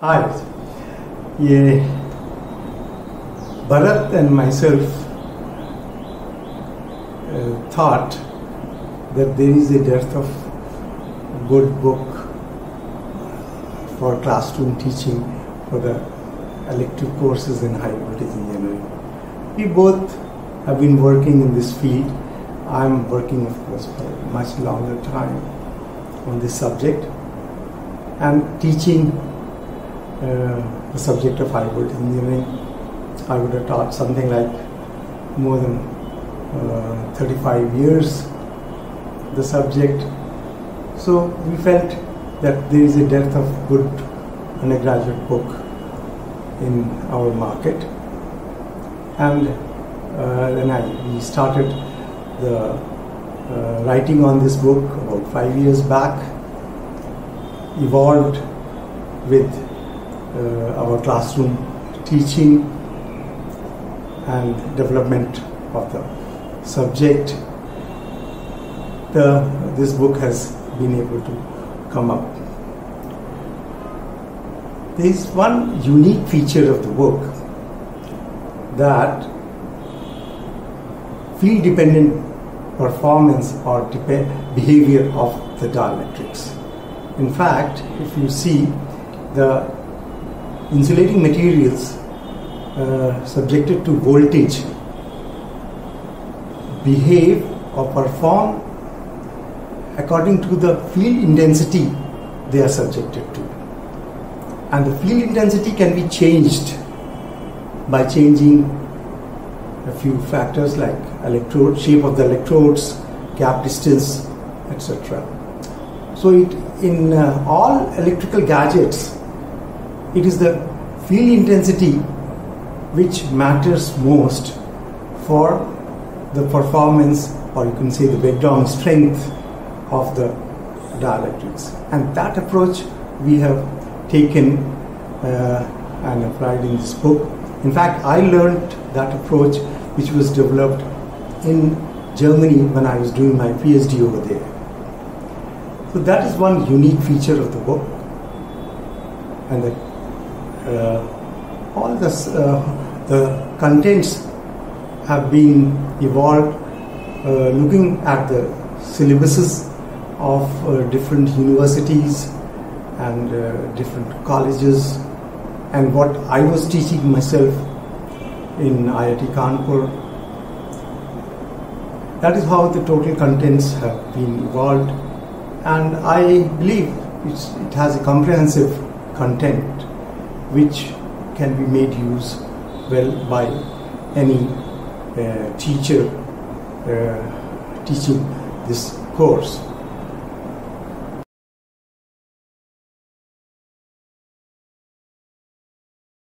Hi, ये Bharat and myself thought that there is a dearth of good book for classroom teaching for the elective courses in high voltage engineering. We both have been working in this field. I'm working, of course, for a much longer time on this subject and teaching the subject of high voltage engineering. I would have taught something like more than 35 years the subject. So we felt that there is a depth of good undergraduate book in our market, and we started the writing on this book about 5 years back, evolved with our classroom teaching and development of the subject. This book has been able to come up. There is one unique feature of the book, that field dependent performance or behavior of the dielectrics. In fact, if you see, the insulating materials subjected to voltage behave or perform according to the field intensity they are subjected to, and the field intensity can be changed by changing a few factors like electrode shape of the electrodes, gap distance, etc. So in all electrical gadgets, it is the field intensity which matters most for the performance, or you can say the breakdown strength of the dielectrics. And that approach we have taken and applied in this book. In fact, I learned that approach which was developed in Germany when I was doing my PhD over there. So that is one unique feature of the book, and that all this, the contents have been evolved looking at the syllabuses of different universities and different colleges, and what I was teaching myself in IIT Kanpur. That is how the total contents have been evolved, and I believe it has a comprehensive content which can be made use well by any teacher teaching this course.